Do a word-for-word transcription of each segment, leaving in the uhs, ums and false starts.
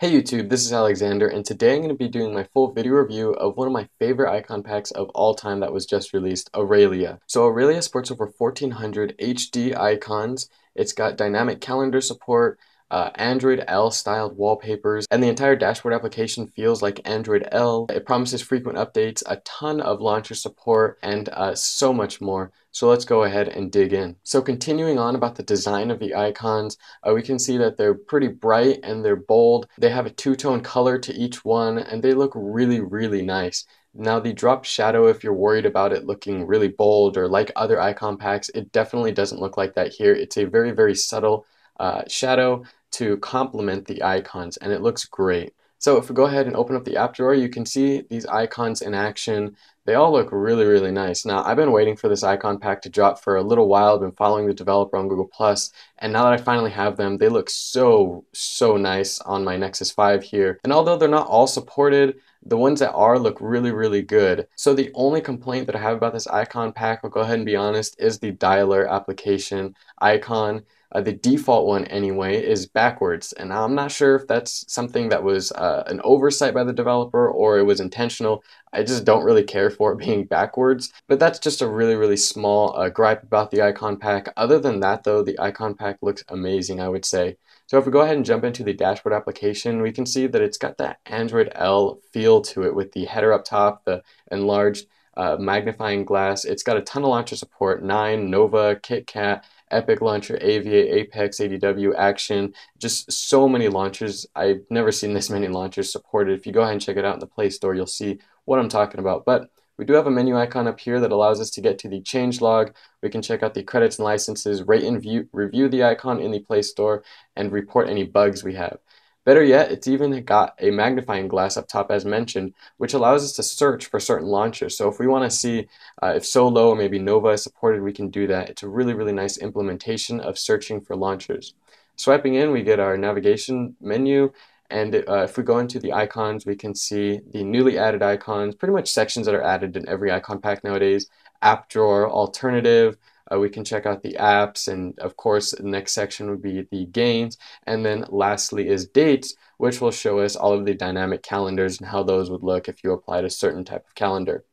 Hey YouTube, this is Alexander, and today I'm going to be doing my full video review of one of my favorite icon packs of all time that was just released, Aurelia. So Aurelia sports over fourteen hundred H D icons. It's got dynamic calendar support, uh, Android L styled wallpapers, and the entire dashboard application feels like Android L. It promises frequent updates, a ton of launcher support, and uh, so much more. So let's go ahead and dig in. So continuing on about the design of the icons, uh, we can see that they're pretty bright and they're bold. They have a two-tone color to each one and they look really, really nice. Now the drop shadow, if you're worried about it looking really bold or like other icon packs, it definitely doesn't look like that here. It's a very, very subtle uh, shadow to complement the icons and it looks great. So if we go ahead and open up the app drawer, you can see these icons in action. They all look really, really nice. Now, I've been waiting for this icon pack to drop for a little while. I've been following the developer on Google plus, and now that I finally have them, they look so, so nice on my Nexus five here. And although they're not all supported, the ones that are look really, really good. So the only complaint that I have about this icon pack, I'll go ahead and be honest, is the dialer application icon. Uh, the default one anyway is backwards, and I'm not sure if that's something that was uh, an oversight by the developer or it was intentional. I just don't really care for it being backwards, but that's just a really, really small uh, gripe about the icon pack. Other than that though, the icon pack looks amazing, I would say. So if we go ahead and jump into the dashboard application, we can see that it's got that Android L feel to it with the header up top, the enlarged uh, magnifying glass. It's got a ton of launcher support, Nine, Nova, KitKat, Epic Launcher, Aviate, Apex, A D W, Action, just so many launchers. I've never seen this many launchers supported. If you go ahead and check it out in the Play Store, you'll see what I'm talking about. But we do have a menu icon up here that allows us to get to the changelog. We can check out the credits and licenses, rate and view, review the icon in the Play Store, and report any bugs we have. Better yet, it's even got a magnifying glass up top as mentioned, which allows us to search for certain launchers. So if we want to see uh, if Solo or maybe Nova is supported, we can do that. It's a really, really nice implementation of searching for launchers. Swiping in, we get our navigation menu, and uh, if we go into the icons, we can see the newly added icons, pretty much sections that are added in every icon pack nowadays, app drawer, alternative. Uh, we can check out the apps, and of course the next section would be the games, and then lastly is dates, which will show us all of the dynamic calendars and how those would look if you applied a certain type of calendar.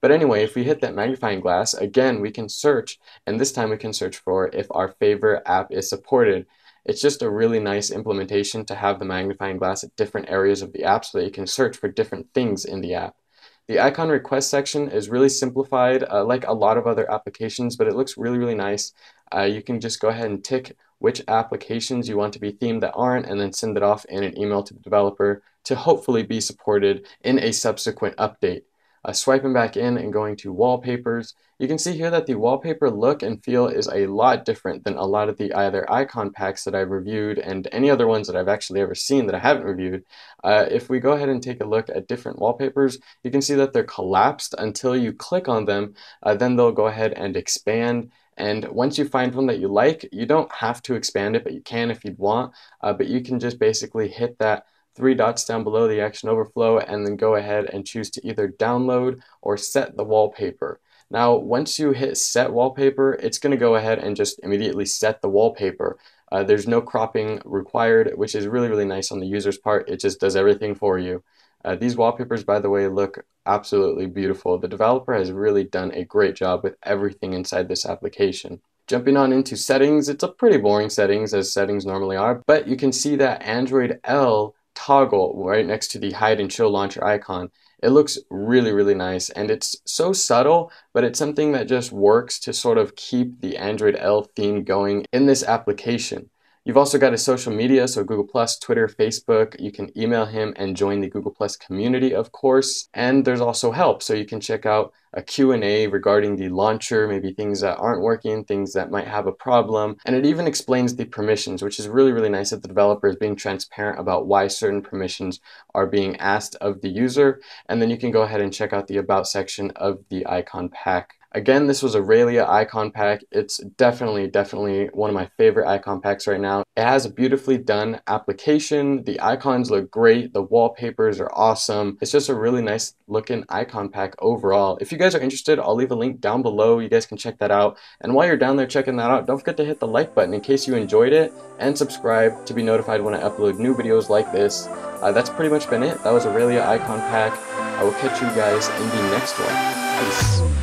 But anyway, if we hit that magnifying glass again, we can search, and this time we can search for if our favorite app is supported. It's just a really nice implementation to have the magnifying glass at different areas of the app so that you can search for different things in the app. The icon request section is really simplified, uh, like a lot of other applications, but it looks really, really nice. Uh, you can just go ahead and tick which applications you want to be themed that aren't, and then send it off in an email to the developer to hopefully be supported in a subsequent update. Uh, swiping back in and going to wallpapers, you can see here that the wallpaper look and feel is a lot different than a lot of the other icon packs that I've reviewed and any other ones that I've actually ever seen that I haven't reviewed. Uh, if we go ahead and take a look at different wallpapers, you can see that they're collapsed until you click on them, uh, then they'll go ahead and expand. And once you find one that you like, you don't have to expand it, but you can if you'd want, uh, but you can just basically hit that three dots down below the Action Overflow, and then go ahead and choose to either download or set the wallpaper. Now, once you hit set wallpaper, it's going to go ahead and just immediately set the wallpaper. Uh, there's no cropping required, which is really, really nice on the user's part. It just does everything for you. Uh, these wallpapers, by the way, look absolutely beautiful. The developer has really done a great job with everything inside this application. Jumping on into settings, it's a pretty boring settings, as settings normally are, but you can see that Android L toggle right next to the hide and show launcher icon. It looks really, really nice, and it's so subtle, but it's something that just works to sort of keep the Android L theme going in this application. You've also got his social media, so Google plus, Twitter, Facebook. You can email him and join the Google plus community, of course. And there's also help, so you can check out a Q and A regarding the launcher, maybe things that aren't working, things that might have a problem. And it even explains the permissions, which is really, really nice that the developer is being transparent about why certain permissions are being asked of the user. And then you can go ahead and check out the About section of the icon pack. Again, this was Aurelia icon pack. It's definitely, definitely one of my favorite icon packs right now. It has a beautifully done application. The icons look great. The wallpapers are awesome. It's just a really nice looking icon pack overall. If you guys are interested, I'll leave a link down below. You guys can check that out. And while you're down there checking that out, don't forget to hit the like button in case you enjoyed it, and subscribe to be notified when I upload new videos like this. Uh, that's pretty much been it. That was Aurelia icon pack. I will catch you guys in the next one. Peace.